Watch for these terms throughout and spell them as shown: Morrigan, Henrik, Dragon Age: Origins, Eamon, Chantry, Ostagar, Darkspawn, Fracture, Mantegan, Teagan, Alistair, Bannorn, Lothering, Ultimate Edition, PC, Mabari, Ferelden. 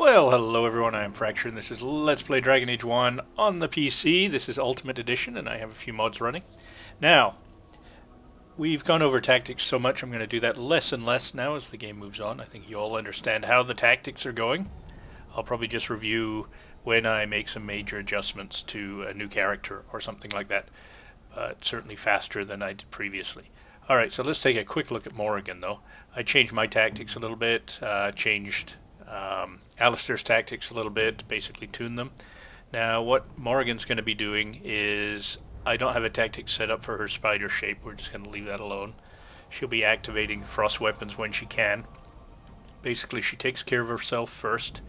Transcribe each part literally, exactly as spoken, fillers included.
Well, hello everyone, I'm Fracture, and this is Let's Play Dragon Age one on the P C. This is Ultimate Edition, and I have a few mods running. Now, we've gone over tactics so much, I'm going to do that less and less now as the game moves on. I think you all understand how the tactics are going. I'll probably just review when I make some major adjustments to a new character or something like that, but certainly faster than I did previously. Alright, so let's take a quick look at Morrigan, though. I changed my tactics a little bit, uh, changed... Um, Alistair's tactics a little bit, basically tune them. Now what Morrigan's going to be doing is, I don't have a tactic set up for her spider shape, we're just going to leave that alone. She'll be activating frost weapons when she can. Basically she takes care of herself first,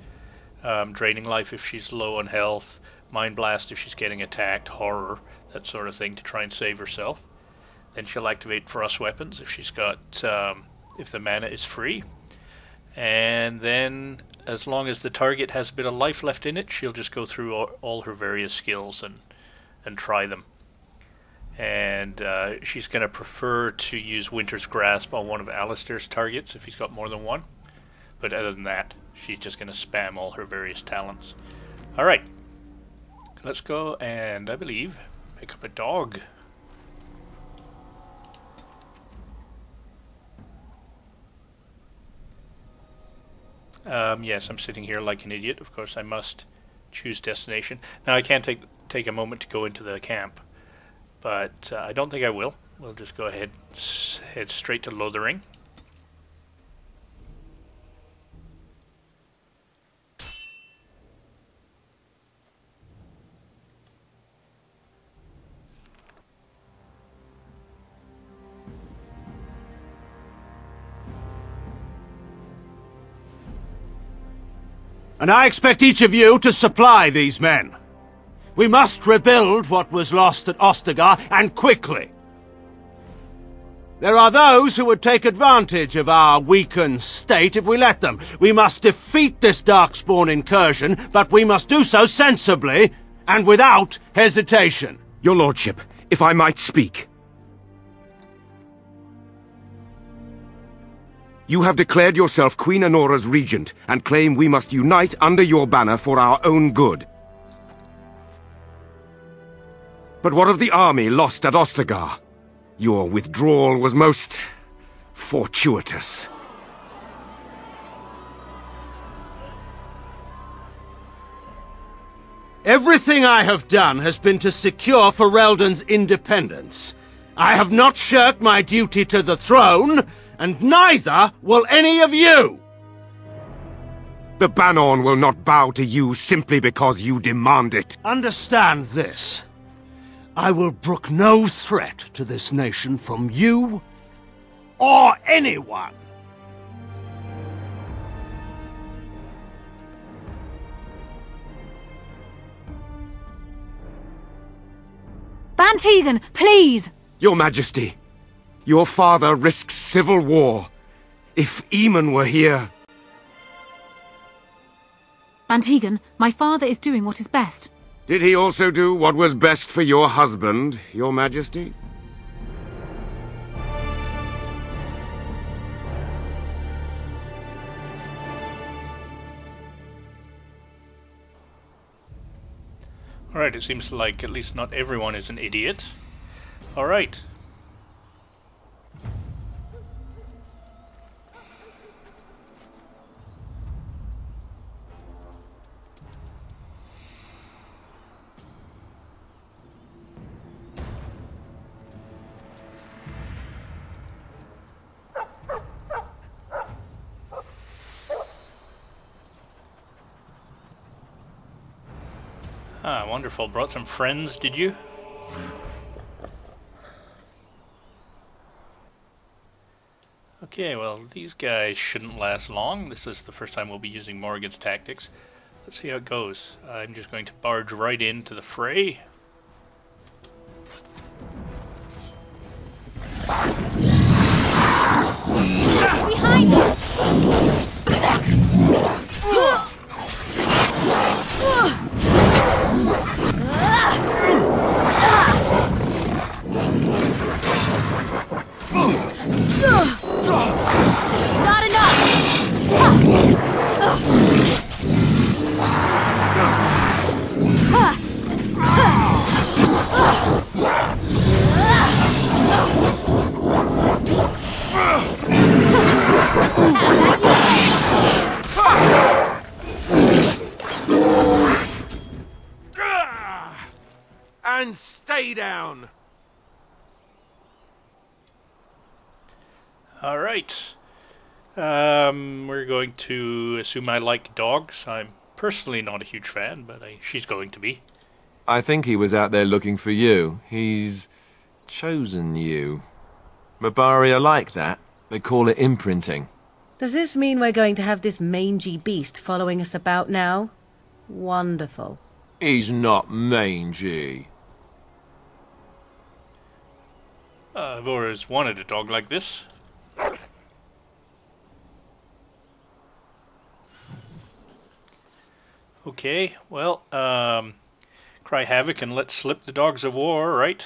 um, draining life if she's low on health, mind blast if she's getting attacked, horror, that sort of thing to try and save herself. Then she'll activate frost weapons if she's got, um, if the mana is free. And then, as long as the target has a bit of life left in it, she'll just go through all, all her various skills and and try them. And uh, she's going to prefer to use Winter's Grasp on one of Alistair's targets if he's got more than one. But other than that, she's just going to spam all her various talents. Alright, let's go and, I believe, pick up a dog. Um, yes, I'm sitting here like an idiot. Of course, I must choose destination. Now, I can't take take a moment to go into the camp, but uh, I don't think I will. We'll just go ahead s head straight to Lothering. And I expect each of you to supply these men. We must rebuild what was lost at Ostagar, and quickly. There are those who would take advantage of our weakened state if we let them. We must defeat this Darkspawn incursion, but we must do so sensibly and without hesitation. Your Lordship, if I might speak. You have declared yourself Queen Honora's regent, and claim we must unite under your banner for our own good. But what of the army lost at Ostagar? Your withdrawal was most... fortuitous. Everything I have done has been to secure Ferelden's independence. I have not shirked my duty to the throne, and neither will any of you! The Bannorn will not bow to you simply because you demand it. Understand this. I will brook no threat to this nation from you or anyone. Teagan, please! Your Majesty. Your father risks civil war. If Eamon were here... Mantegan, my father is doing what is best. Did he also do what was best for your husband, Your Majesty? Alright, it seems like at least not everyone is an idiot. Alright. Ah, wonderful. Brought some friends, did you? Okay, well, these guys shouldn't last long. This is the first time we'll be using Morrigan's tactics. Let's see how it goes. I'm just going to barge right into the fray. Behind you! Not enough! And stay down! Alright. Um, we're going to assume I like dogs. I'm personally not a huge fan, but I, she's going to be. I think he was out there looking for you. He's chosen you. Mabari are like that. They call it imprinting. Does this mean we're going to have this mangy beast following us about now? Wonderful. He's not mangy. Uh, I've always wanted a dog like this. Okay, well, um, cry havoc and let slip the dogs of war, right?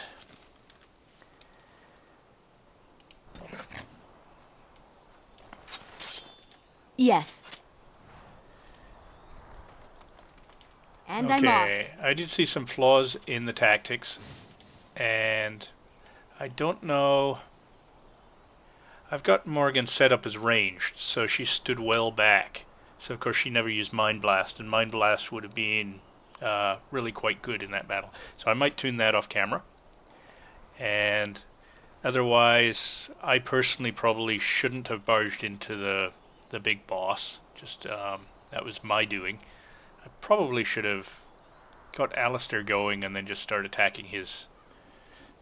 Yes. And okay. I'm off. I did see some flaws in the tactics, and I don't know. I've got Morrigan set up as ranged, so she stood well back. So of course she never used Mind Blast, and Mind Blast would have been uh, really quite good in that battle. So I might tune that off camera. And otherwise, I personally probably shouldn't have barged into the the big boss. Just um, that was my doing. I probably should have got Alistair going and then just start attacking his,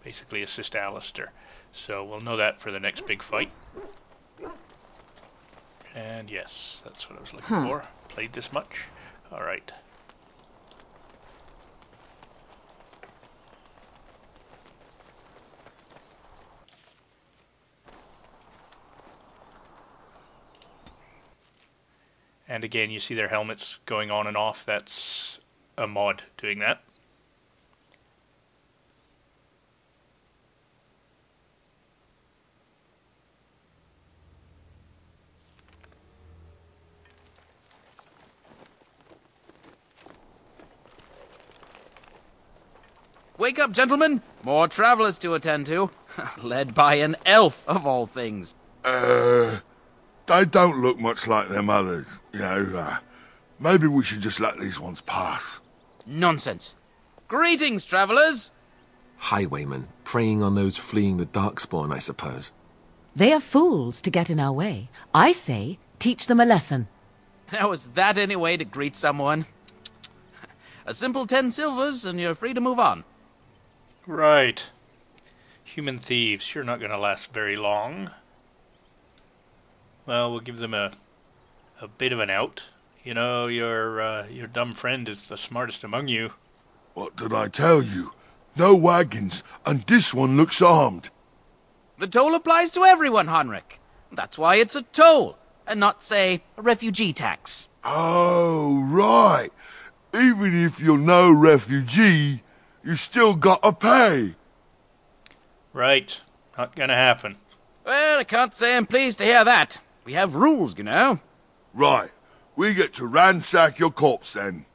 basically assist Alistair. So we'll know that for the next big fight. And yes, that's what I was looking huh. for. Played this much. All right. And again, you see their helmets going on and off. That's a mod doing that. Wake up, gentlemen! More travelers to attend to. Led by an elf, of all things. Uh... They don't look much like their mothers, you know. Uh, maybe we should just let these ones pass. Nonsense. Greetings, travellers! Highwaymen, preying on those fleeing the Darkspawn, I suppose. They are fools to get in our way. I say, teach them a lesson. Now, is that any way to greet someone? A simple ten silvers and you're free to move on. Right. Human thieves, you're not going to last very long. Well, we'll give them a, a bit of an out. You know, your uh, your dumb friend is the smartest among you. What did I tell you? No wagons, and this one looks armed. The toll applies to everyone, Henrik. That's why it's a toll, and not, say, a refugee tax. Oh, right. Even if you're no refugee, you still gotta pay. Right. Not gonna happen. Well, I can't say I'm pleased to hear that. We have rules, you know. Right. We get to ransack your corpse, then.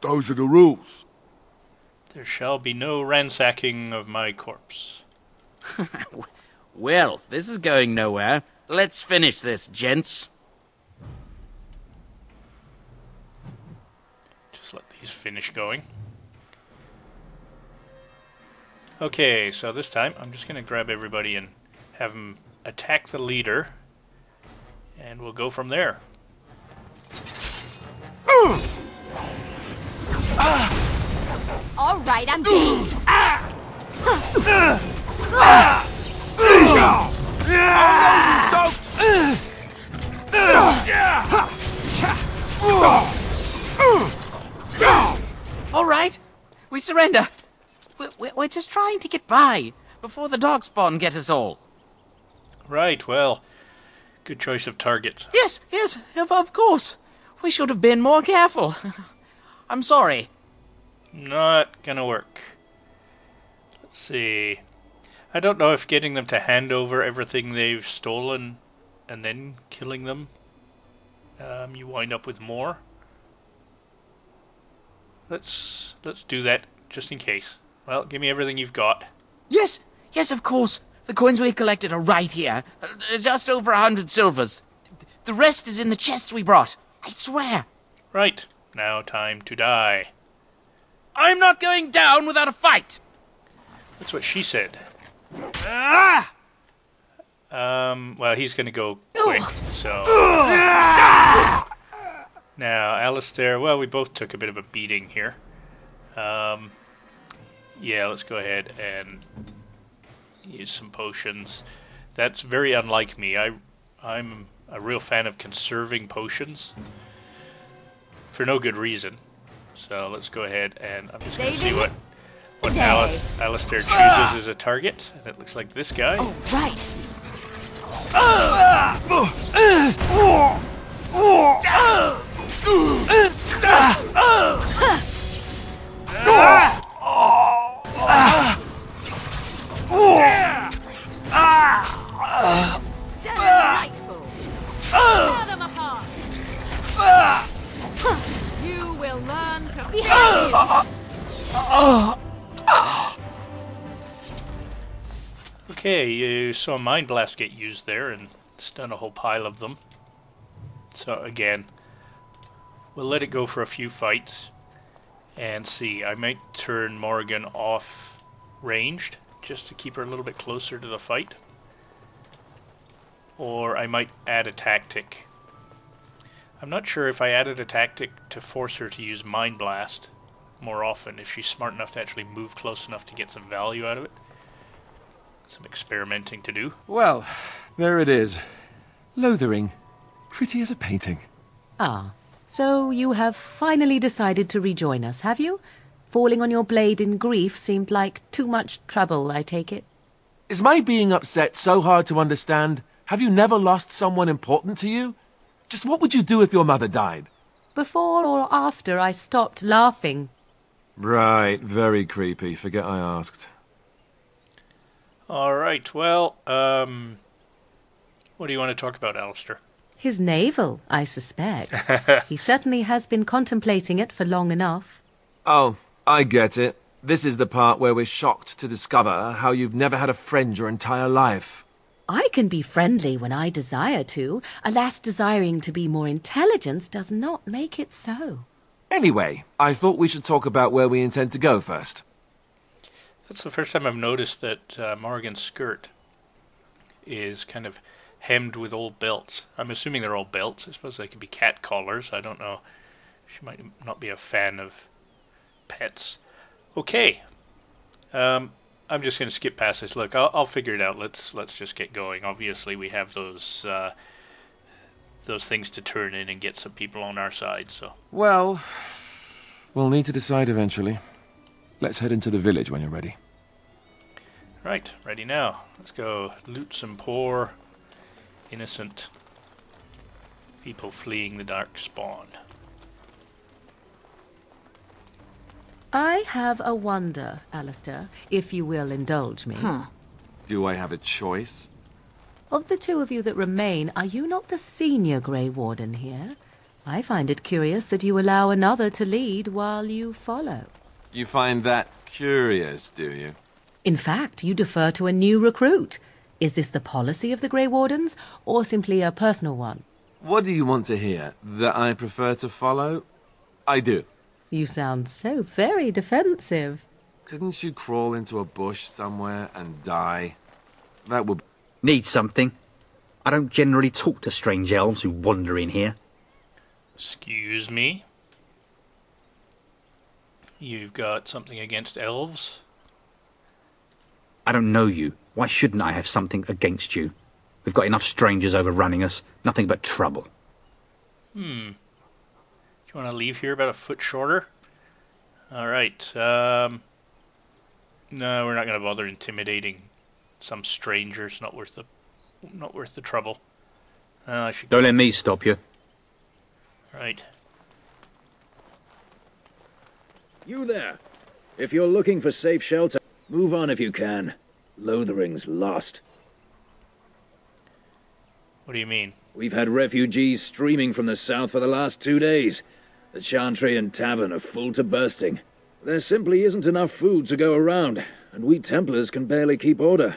Those are the rules. There shall be no ransacking of my corpse. Well, this is going nowhere. Let's finish this, gents. Just let these finish going. Okay, so this time I'm just going to grab everybody and have them attack the leader. And we'll go from there. All right, I'm game. All right, we surrender. We're, we're just trying to get by before the Darkspawn get us all. Right, well, good choice of targets. Yes, yes, of, of course. We should have been more careful. I'm sorry. Not gonna work. Let's see. I don't know if getting them to hand over everything they've stolen and then killing them, um, you wind up with more. Let's, let's do that just in case. Well, give me everything you've got. Yes, yes, of course. The coins we collected are right here. Uh, just over a hundred silvers. The rest is in the chest we brought. I swear. Right. Now time to die. I'm not going down without a fight! That's what she said. Ah! Um, well, he's going to go quick, so... Ah! Now, Alistair, well, we both took a bit of a beating here. Um, yeah, let's go ahead and use some potions. That's very unlike me. I, I'm a real fan of conserving potions for no good reason. So let's go ahead and I'm just going to see what... What Ali Alistair chooses uh, as a target, and it looks like this guy. Oh, right. Uh, uh, You will learn to behave. Okay, you saw Mind Blast get used there and stun a whole pile of them. So again, we'll let it go for a few fights and see. I might turn Morrigan off ranged just to keep her a little bit closer to the fight. Or I might add a tactic. I'm not sure if I added a tactic to force her to use Mind Blast more often if she's smart enough to actually move close enough to get some value out of it. Some experimenting to do. Well, there it is. Lothering. Pretty as a painting. Ah, so you have finally decided to rejoin us, have you? Falling on your blade in grief seemed like too much trouble, I take it. Is my being upset so hard to understand? Have you never lost someone important to you? Just what would you do if your mother died? Before or after I stopped laughing. Right, very creepy. Forget I asked. All right, well, um, what do you want to talk about, Alistair? His navel, I suspect. He certainly has been contemplating it for long enough. Oh, I get it. This is the part where we're shocked to discover how you've never had a friend your entire life. I can be friendly when I desire to. Alas, desiring to be more intelligent does not make it so. Anyway, I thought we should talk about where we intend to go first. That's the first time I've noticed that uh, Morrigan's skirt is kind of hemmed with old belts. I'm assuming they're old belts. I suppose they could be cat collars. I don't know. She might not be a fan of pets. Okay. Um, I'm just going to skip past this. Look, I'll, I'll figure it out. Let's let's just get going. Obviously, we have those uh, those things to turn in and get some people on our side. So well, we'll need to decide eventually. Let's head into the village when you're ready. Right, ready now. Let's go loot some poor, innocent people fleeing the Darkspawn. I have a wonder, Alistair, if you will indulge me. Huh. Do I have a choice? Of the two of you that remain, are you not the senior Grey Warden here? I find it curious that you allow another to lead while you follow. You find that curious, do you? In fact, you defer to a new recruit. Is this the policy of the Grey Wardens, or simply a personal one? What do you want to hear? That I prefer to follow? I do. You sound so very defensive. Couldn't you crawl into a bush somewhere and die? That would... Need something. I don't generally talk to strange elves who wander in here. Excuse me? You've got something against elves? I don't know you. Why shouldn't I have something against you? We've got enough strangers overrunning us. Nothing but trouble. Hmm. Do you want to leave here about a foot shorter? Alright. Um, no, we're not going to bother intimidating some strangers. Not worth the, not worth the trouble. Uh, I should don't let me stop you. Right. You there. If you're looking for safe shelter, move on if you can. Lothering's lost. What do you mean? We've had refugees streaming from the south for the last two days. The Chantry and tavern are full to bursting. There simply isn't enough food to go around, and we Templars can barely keep order.